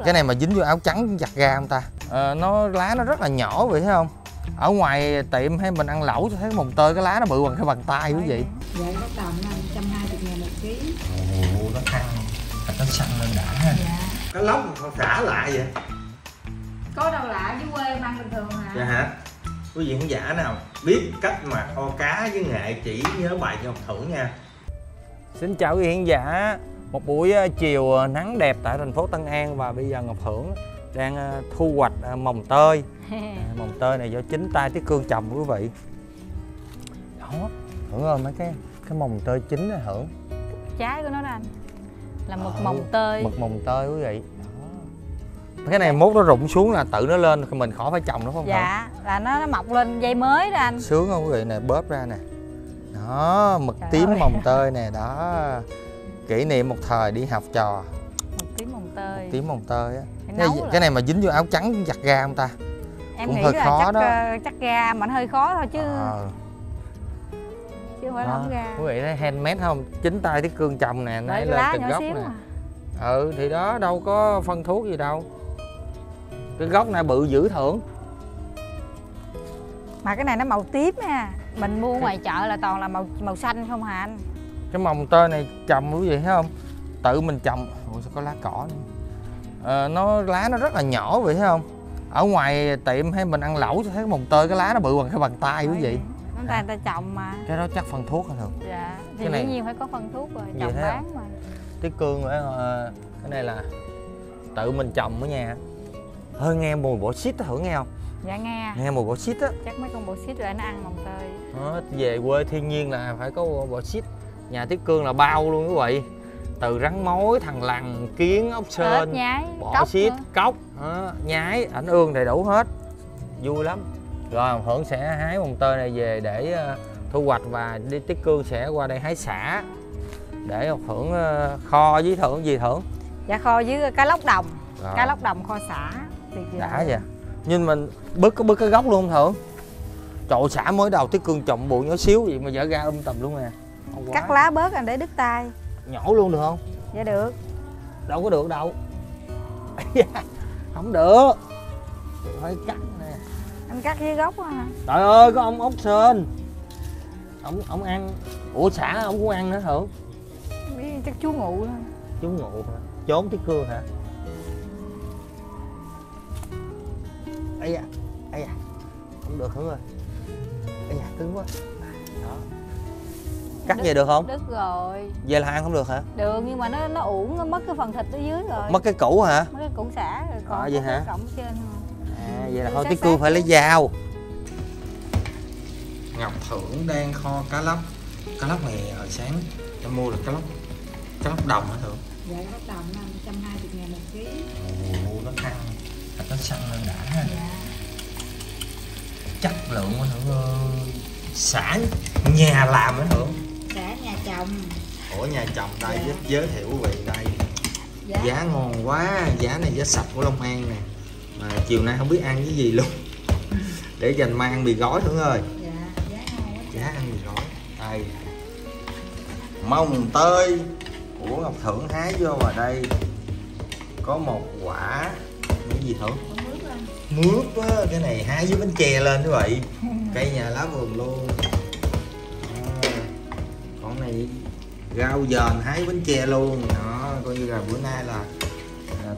là... Cái này mà dính vô áo trắng giặt ra không ta? Nó lá nó rất là nhỏ vậy thấy không? Ở ngoài tiệm hay mình ăn lẩu thấy mồng tơi cái lá nó bự bằng cái bàn tay quý vị. Vậy nó tầm 120.000 1 ký. Ồ, nó ăn, nó săn lên đã ha. Dạ. Cái lóc sao xả lại vậy? Có đâu lạ, dưới quê em ăn bình thường hả? Dạ hả? Quý vị khán giả nào biết cách mà kho cá với nghệ chỉ nhớ bài cho Ngọc Thưởng nha. Xin chào quý vị khán giả. Một buổi chiều nắng đẹp tại thành phố Tân An và bây giờ Ngọc Thưởng đang thu hoạch mồng tơi. Mồng tơi này do chính tay Tiết Cương trồng quý vị. Đó, Thưởng ơi, mấy cái mồng tơi chín đó Thưởng. Trái của nó đó anh, là mực mồng tơi. Mực mồng tơi quý vị. Cái này mốt nó rụng xuống là tự nó lên, mình khỏi phải trồng nó không? Dạ, không? Là nó mọc lên dây mới đó anh. Sướng không quý vị nè, bóp ra nè. Đó, mực trời tím ơi. Mồng tơi nè, đó. Kỷ niệm một thời đi học trò. Mực tím mồng tơi. Mực tím mồng tơi á. Cái này mà dính vô áo trắng giặt ra không ta? Em cũng nghĩ hơi là khó chắc, đó. Chắc ra mà nó hơi khó thôi chứ. Chứ không phải lỏng ra. Quý vị thấy handmade không? Chính tay Tiết Cương trồng nè, nãy lên từng gốc nè. Ừ thì đó, đâu có phân thuốc gì đâu. Cái gốc này bự dữ Thưởng. Mà cái này nó màu tím ha. Mình mua ngoài chợ là toàn là màu xanh không hả anh? Cái mồng tơi này trồng quý vị thấy không? Tự mình trồng. Ủa sao có lá cỏ nữa. Nó lá nó rất là nhỏ vậy thấy không? Ở ngoài tiệm hay mình ăn lẩu thấy mồng tơi cái lá nó bự bằng cái bàn tay quý vị. Bàn tay người ta trồng mà. Cái đó chắc phân thuốc hả Thưởng? Dạ. Thì dĩ nhiên phải có phân thuốc rồi trồng bán mà. Tiết Cương cái này là tự mình trồng ở nhà. Hơi nghe mùi bọ xít á Thưởng nghe không? Dạ nghe. Nghe mùi bọ xít á. Chắc mấy con bọ xít lại nó ăn mồng tơi. Về quê thiên nhiên là phải có bọ xít. Nhà Tiết Cương là bao luôn quý vị. Từ rắn mối, thằn lằn, kiến, ốc sên, bọ xít, cóc, nhái, ảnh ương đầy đủ hết. Vui lắm. Rồi Thưởng sẽ hái mồng tơi này về để thu hoạch và đi Tiết Cương sẽ qua đây hái sả. Để Thưởng kho với Thưởng gì Thưởng? Dạ kho với cá lóc đồng. Rồi. Cá lóc đồng kho sả. Đã vậy. Nhưng mình bứt cái gốc luôn Thưởng. Trời sả mới đầu Tiết Cương trồng bụi nhỏ xíu vậy mà dở ra tùm luôn nè. Cắt lá bớt anh để đứt tay. Nhổ luôn được không? Dạ được. Đâu có được đâu. Không được. Phải cắt nè. Anh cắt với gốc hả? Trời ơi có ông ốc sên. Ông ăn. Ủa sả ông cũng ăn nữa Thưởng. Chắc chú ngụ thôi. Chú ngụ hả? Trốn Tiết Cương hả? Ây da, ây da. Không được Thưởng ơi. Ây da, cứng quá. Đó. Cắt về được không? Đứt rồi. Về là ăn không được hả? Được nhưng mà nó uổng, nó mất cái phần thịt ở dưới rồi. Mất cái củ hả? Mất cái củ sả rồi còn vậy hả? Cộng trên thôi. À vậy là thôi Tiết Cương phải lấy dao. Ngọc Thưởng đang kho cá lóc. Cá lóc này hồi sáng em mua được cá lóc đồng hả Thưởng? Dạ cá lóc đồng nó 120.000 1 ký. Ồ, nó ăn. Nó săn lên đã ha. Dạ. Chất lượng hả Thưởng ơi. Sả nhà làm hả Thưởng? Sả nhà chồng. Ủa nhà chồng đây dạ. Giới thiệu quý vị đây dạ. Giá ngon quá. Giá này giá sạch của Long An nè. Mà chiều nay không biết ăn cái gì luôn. Để dành mai ăn mì gói Thưởng ơi. Dạ giá ngon quá. Giá ăn mì gói đây. Mồng tơi của Ngọc Thưởng hái vô vào đây. Có một quả. Cái gì Thưởng? Mướp á, cái này hái với bánh chè lên quý vị. Cây nhà lá vườn luôn con này rau dền hái bánh chè luôn. Đó, coi như là bữa nay là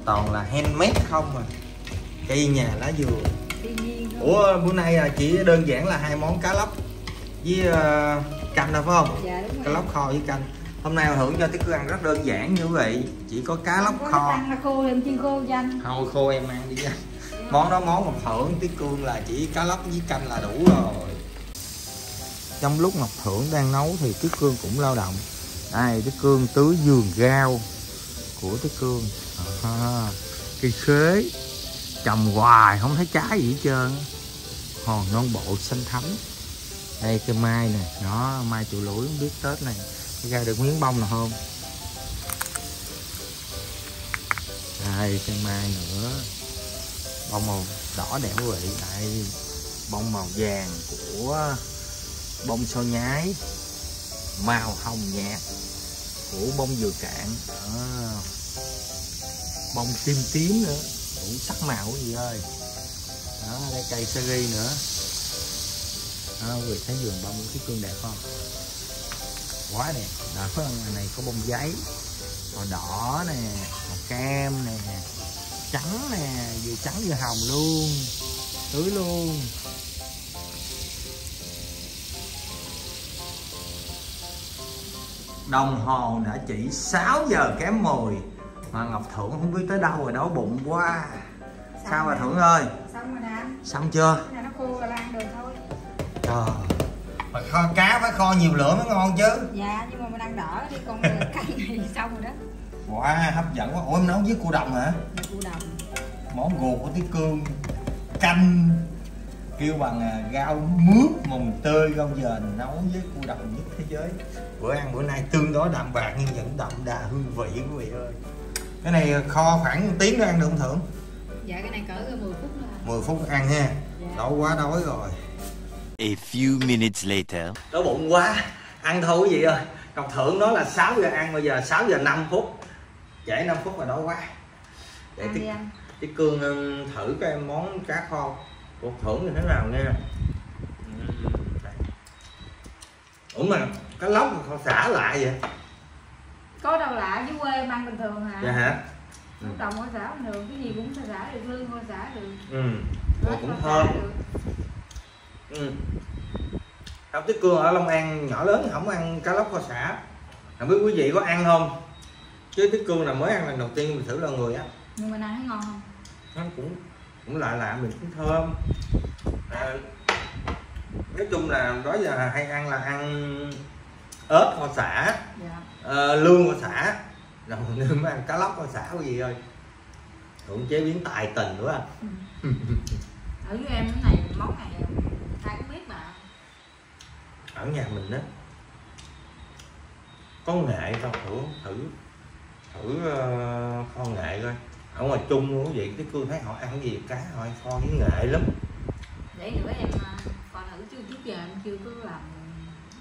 toàn là handmade không à. Cây nhà lá vườn. Ủa bữa nay là chỉ đơn giản là 2 món cá lóc với canh thôi phải không? Dạ, đúng rồi. Cá lóc kho với canh. Hôm nay Thưởng cho Tiết Cương ăn rất đơn giản như vậy. Chỉ có cá lóc kho. Ăn là khô em chiên khô danh. Thôi khô em ăn đi nha. Món đó món Ngọc Thưởng, Tiết Cương là chỉ cá lóc với canh là đủ rồi. Trong lúc Ngọc Thưởng đang nấu thì Tiết Cương cũng lao động. Đây Tiết Cương tưới vườn rau của Tiết Cương. Cây khế trồng hoài không thấy trái gì hết trơn. Hòn non bộ xanh thấm. Đây cây mai nè, đó mai chịu lũi không biết Tết này ra được miếng bông nào không. Đây cây mai nữa. Bông màu đỏ đẹp quý vị, đây bông màu vàng của bông sao nhái, màu hồng nhạt của bông dừa cạn. bông tim tím nữa, đủ sắc màu gì ơi. Đó, đây cây seri nữa. Đó, người thấy vườn bông Tiết Cương đẹp không? Quá đẹp. Đó, ngoài này có bông giấy, màu đỏ nè, màu kem nè, trắng nè, vừa trắng vừa hồng luôn, tưới luôn. Đồng hồ đã chỉ 6 giờ kém 10 mà Ngọc Thưởng không biết tới đâu rồi, đói bụng quá. Sao mà Thưởng ơi? Xong rồi nè. Xong chưa? Nó khô rồi, ăn được thôi. Trời. Mà kho cá phải kho nhiều lửa mới ngon chứ. Dạ, nhưng mà mình ăn đỏ đi, còn cái này xong rồi đó. Wow, hấp dẫn quá. Ủa, em nấu với cua đồng hả? Với cua đồng. Món ruột của Tiết Cương, canh kêu bằng rau mướp mồng tươi, rau dền nấu với cua đồng nhất thế giới. Bữa ăn bữa nay tương đối đạm bạc nhưng vẫn đậm đà hương vị quý vị ơi. Cái này kho khoảng 1 tiếng nữa ăn được không Thưởng? Dạ, cái này cỡ 10 phút thôi. 10 phút ăn ha. Dạ. Đói quá, đói rồi. A few minutes later. Đói bụng quá, ăn thôi quý vị ơi. Còn Thưởng nói là 6 giờ ăn, bây giờ 6 giờ 5 phút. Trễ 5 phút mà đói quá. Để Tiết Cương thử cái món cá kho của Thưởng như thế nào nghe. Ủa mà cá lóc kho xả lại vậy? Có đâu lạ, dưới quê em ăn bình thường hả? Dạ hả? Đồng kho xả bình thường, cái gì cũng xả được, lương kho xả được. Ừ, rồi cũng thơm. Ừ. Không, Tiết Cương ở Long An nhỏ lớn không ăn cá lóc kho xả. Không biết quý vị có ăn không? Chứ Tiết Cương là mới ăn lần đầu tiên mình thử lần người á. Nhưng mà ăn thấy ngon không? Nó cũng lạ lạ, mình cũng thơm. À, nói chung là đó giờ hay ăn là ăn ớt kho xả, lương kho xả, rồi mình ăn cá lóc kho xả cái gì ơi. Cũng chế biến tài tình nữa anh. Ừ. Ở với em cái này món này ai cũng biết mà. Ở nhà mình đó có nghệ không? Thử kho nghệ coi. Ở ngoài Trung luôn quý vị, Tiết Cương thấy họ ăn cái gì cá họ kho với nghệ lắm. Để nữa em còn thử chứ trước giờ em chưa có làm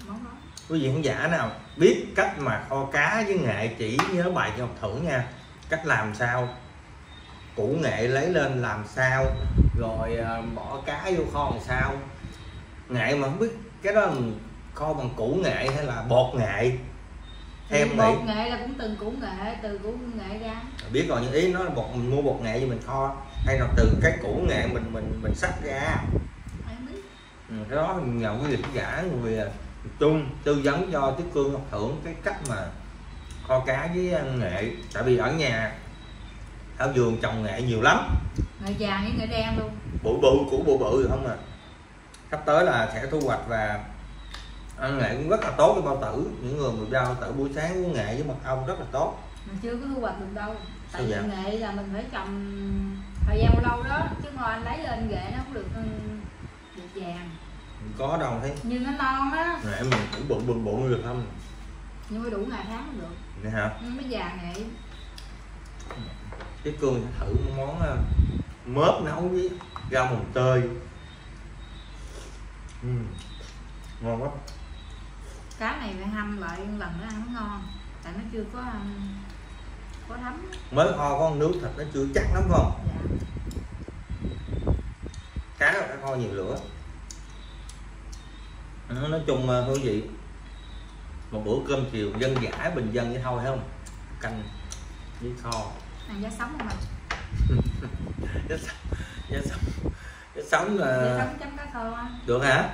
món đó. Quý vị khán giả nào biết cách mà kho cá với nghệ chỉ nhớ bài cho Ngọc Thưởng nha. Cách làm sao, củ nghệ lấy lên làm sao, rồi bỏ cá vô kho làm sao. Nghệ mà không biết cái đó là kho bằng củ nghệ hay là bột nghệ. Em nghĩ bột nghệ là cũng từng củ nghệ, từ củ nghệ ra. Biết rồi, những ý nó là bột, mình mua bột nghệ gì mình kho hay là từ cái củ nghệ mình xách ra. Em biết. Ừ, cái đó nhờ quý vị giả người Trung tư vấn cho Tiết Cương Ngọc Thưởng cái cách mà kho cá với nghệ, tại vì ở nhà ở vườn trồng nghệ nhiều lắm. Nghệ vàng với nghệ đen luôn. Bự bự không à. Sắp tới là sẽ thu hoạch và ăn nghệ cũng rất là tốt với bao tử. Những người mà bao tử buổi sáng uống nghệ với mật ong rất là tốt. Mình chưa có thu hoạch được đâu. Tại vì nghệ là mình phải trồng thời gian lâu đó, chứ ngồi anh lấy lên nghệ nó không được vàng. Mình có đâu thấy. Nhưng nó non á. Nghệ mình cũng bụng được không? Nhưng mà đủ ngày tháng không được. Nè hả? Nhưng mới già nghệ. Tiết Cương thử món mớp nấu với rau mồng tơi. Ngon quá. Cá này phải hâm lại lần nữa ăn nó ngon, tại nó chưa có thấm. Mới kho con nước thịt nó chưa chắc lắm không? Dạ. Cá phải kho nhiều lửa. Nói chung hương vị một bữa cơm chiều dân dã bình dân vậy thôi thấy không? Canh với kho. Ăn giá sống không ạ? Giá sống là giá sống chấm cá kho á. Được hả?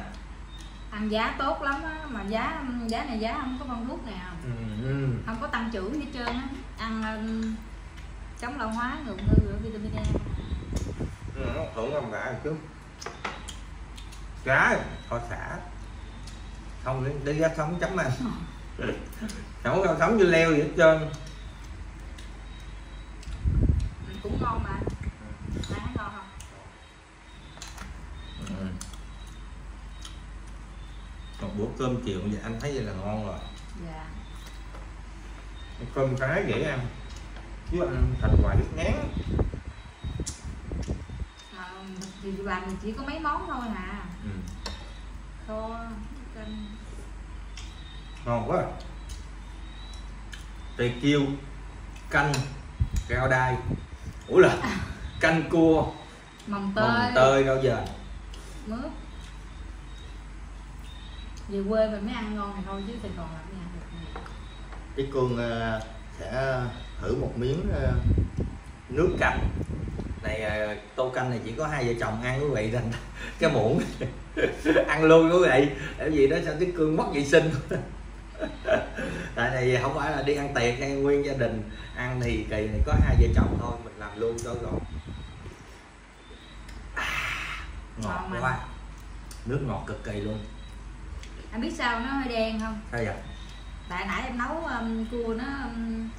Ăn giá tốt lắm á, mà giá này giá không có bông thuốc nào. Không có tăng trưởng gì hết trơn á. Ăn chống lão hóa, ngừa vitamin A. Nó thưởng làm bạ chứ. Cá kho xả. Không để giá sống chấm ăn. Không có sống như leo gì hết trơn. Cũng ngon mà. Má ngon không? Một bữa cơm chiều vậy anh thấy vậy là ngon rồi. Dạ. Cơm cá dễ ăn chứ ăn thịt hoài biết ngán. Thì bà mình chỉ có mấy món thôi hả? Kho, canh. Ngon quá. Tề kiêu, canh, rau đay. Ủa là canh cua, mồng tơi, rau dền, mướp. Về quê mình mới ăn ngon này thôi chứ Sài Gòn làm nhà được. Tiết Cương sẽ thử một miếng nước canh này. Tô canh này chỉ có hai vợ chồng ăn quý vị, thành cái muỗng ăn luôn quý vị, bởi vì đó sao Tiết Cương mất vệ sinh. Tại này không phải là đi ăn tiệc hay nguyên gia đình ăn, thì kỳ này có hai vợ chồng thôi mình làm luôn cho rồi. Ngọt quá, nước ngọt cực kỳ luôn. Anh biết sao nó hơi đen không? Sao vậy? Tại nãy em nấu cua nó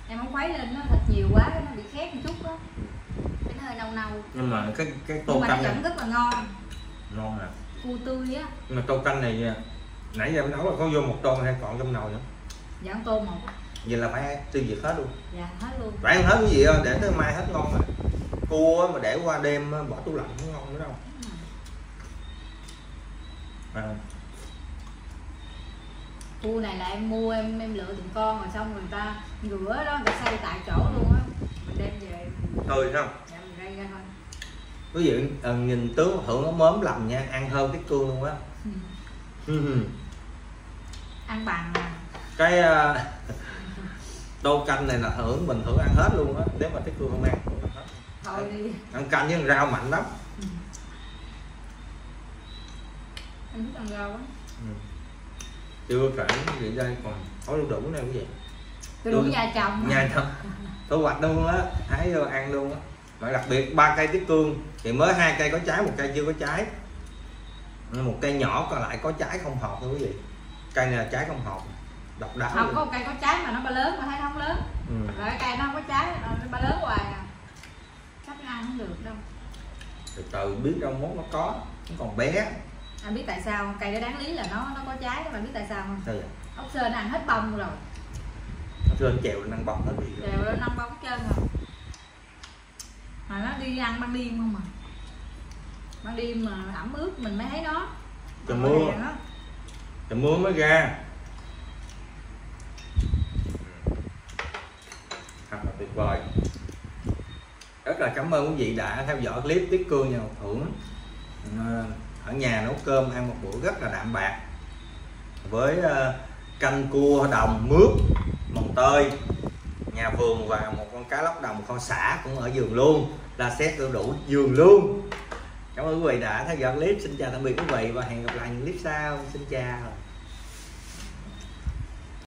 em không khuấy lên, nó thịt nhiều quá nó bị khét một chút đó, nó hơi nâu nâu. Nhưng mà cái tô canh này rất là ngon. Ngon à? Cua tươi á. Nhưng mà tô canh này nha, nãy giờ em nấu là có vô một tô hay còn trong nồi nữa? Dạ một tô một. Vậy là phải tiêu diệt hết luôn? Dạ hết luôn. Phải ăn hết cái gì không? Để tới mai hết ngon rồi. Cua mà để qua đêm bỏ tủ lạnh không ngon nữa đâu. Cua này là em mua em lựa từng con rồi xong người ta rửa đó, người ta xay tại chỗ luôn á, mình đem về tươi không? Dạ mình rây ra thôi. Quý vị nhìn tướng Thưởng nó mớm lầm nha, ăn hơn Tiết Cương luôn á. Ăn bằng à. Cái tô canh này là Thưởng mình Thưởng ăn hết luôn á, nếu mà Tiết Cương không ăn cũng hết. Thôi đi. Ăn canh với rau mạnh lắm. Em thích ăn rau quá. Chưa kể vậy đây còn có đu đủ này cũng vậy, đu đủ nhà chồng, nhà chồng thu hoạch luôn á, hái vô ăn luôn á. Mà đặc biệt ba cây Tiết Cương thì mới hai cây có trái, một cây chưa có trái, một cây nhỏ còn lại có trái không hột thôi quý vị. Cây này là trái không hột, độc đáo. Không có một cây có trái mà nó ba lớn mà thấy nó không lớn. Rồi cây nó không có trái nó ba lớn hoài à, chắc ăn không được đâu. Từ từ biết đâu mốt nó có, nó còn bé. Anh biết tại sao cây đó đáng lý là nó có trái, các bạn biết tại sao không? Sao vậy? Ốc sên ăn hết bông rồi. Ốc sên chèo lên ăn bông hết gì rồi. Chèo lên ăn bông hết trơn rồi. Mà nó đi ăn ban đêm không à. Ban đêm mà ẩm ướt mình mới thấy nó. Trời mưa. Trời mưa mới ra. Thật là tuyệt vời. Rất là cảm ơn quý vị đã theo dõi clip Tiết Cương và Ngọc Thưởng ở nhà nấu cơm ăn một bữa rất là đạm bạc với canh cua đồng, mướp, mồng tơi, nhà vườn và một con cá lóc đồng, một con sả cũng ở vườn luôn, là xét đu đủ vườn luôn. Cảm ơn quý vị đã theo dõi clip. Xin chào tạm biệt quý vị và hẹn gặp lại những clip sau. Xin chào.